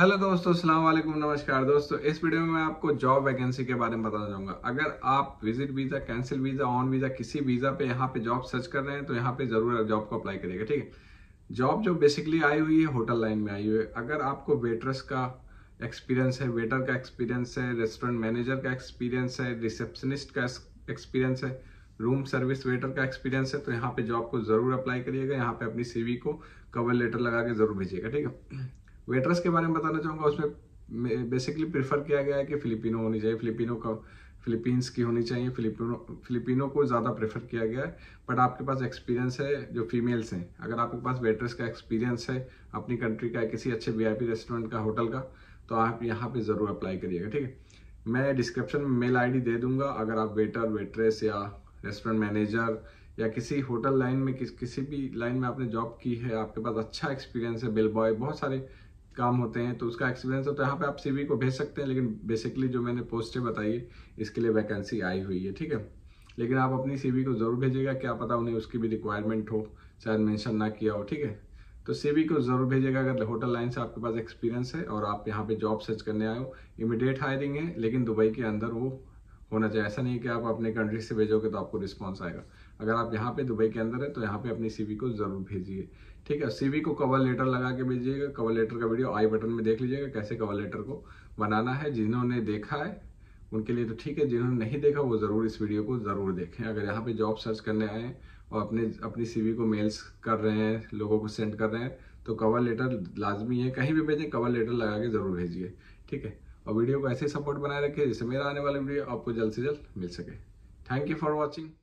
Hello दोस्तों, अस्सलाम वालेकुम, नमस्कार दोस्तों। इस वीडियो में मैं आपको जॉब वैकेंसी के बारे में बताना चाहूँगा। अगर आप visit visa, cancel visa, on visa, किसी वीज़ा पे यहाँ पे जॉब सर्च कर रहे हैं तो यहाँ पे ज़रूर जॉब को अप्लाई करिएगा, ठीक है। जॉब जो बेसिकली आई हुई है होटल लाइन में आई हुई है। अगर आपको वेटर्स का एक्सपीरियंस है, वेटर का एक्सपीरियंस है, रेस्टोरेंट मैनेजर का एक्सपीरियंस है, रिसेप्शनिस्ट का एक्सपीरियंस है, रूम सर्विस वेटर का एक्सपीरियंस है, तो यहाँ पर जॉब को ज़रूर अप्लाई करिएगा। यहाँ पर अपनी CV को कवर लेटर लगा के ज़रूर भेजिएगा, ठीक है। वेटर्स के बारे में बताना चाहूँगा, उसमें बेसिकली प्रिफर किया गया है कि फिलिपिनो होनी चाहिए, फिलीपींस की होनी चाहिए, फिलिपिनो को ज़्यादा प्रेफर किया गया है। बट आपके पास एक्सपीरियंस है जो फीमेल्स हैं, अगर आपके पास वेटर्स का एक्सपीरियंस है अपनी कंट्री का, किसी अच्छे VIP रेस्टोरेंट का, होटल का, तो आप यहाँ पर ज़रूर अप्लाई करिएगा, ठीक है। मैं डिस्क्रिप्शन में मेल ID दे दूँगा। अगर आप वेटर, वेट्रेस या रेस्टोरेंट मैनेजर या किसी होटल लाइन में, किसी भी लाइन में आपने जॉब की है, आपके पास अच्छा एक्सपीरियंस है, बिल बॉय, बहुत सारे काम होते हैं, तो उसका एक्सपीरियंस है, तो यहाँ पे आप CV को भेज सकते हैं। लेकिन बेसिकली जो मैंने पोस्टें बताई है इसके लिए वैकेंसी आई हुई है, ठीक है। लेकिन आप अपनी CV को ज़रूर भेजिएगा, क्या पता उन्हें उसकी भी रिक्वायरमेंट हो, शायद मेंशन ना किया हो, ठीक है। तो CV को ज़रूर भेजिएगा अगर होटल लाइन से आपके पास एक्सपीरियंस है और आप यहाँ पर जॉब सर्च करने आए हो। इमीडिएट हायरिंग है, लेकिन दुबई के अंदर वो होना चाहिए। ऐसा नहीं कि आप अपने कंट्री से भेजोगे तो आपको रिस्पांस आएगा। अगर आप यहाँ पे दुबई के अंदर है तो यहाँ पे अपनी CV को ज़रूर भेजिए, ठीक है। CV को कवर लेटर लगा के भेजिएगा। कवर लेटर का वीडियो आई बटन में देख लीजिएगा कैसे कवर लेटर को बनाना है। जिन्होंने देखा है उनके लिए तो ठीक है, जिन्होंने नहीं देखा वो ज़रूर इस वीडियो को ज़रूर देखें। अगर यहाँ पर जॉब सर्च करने आए हैं और अपनी CV को मेल्स कर रहे हैं, लोगों को सेंड कर रहे हैं, तो कवर लेटर लाजमी है, कहीं भी भेजें कवर लेटर लगा के ज़रूर भेजिए, ठीक है। और वीडियो को ऐसे सपोर्ट बनाए रखिए जिससे मेरा आने वाला वीडियो आपको जल्द से जल्द मिल सके। Thank you for watching.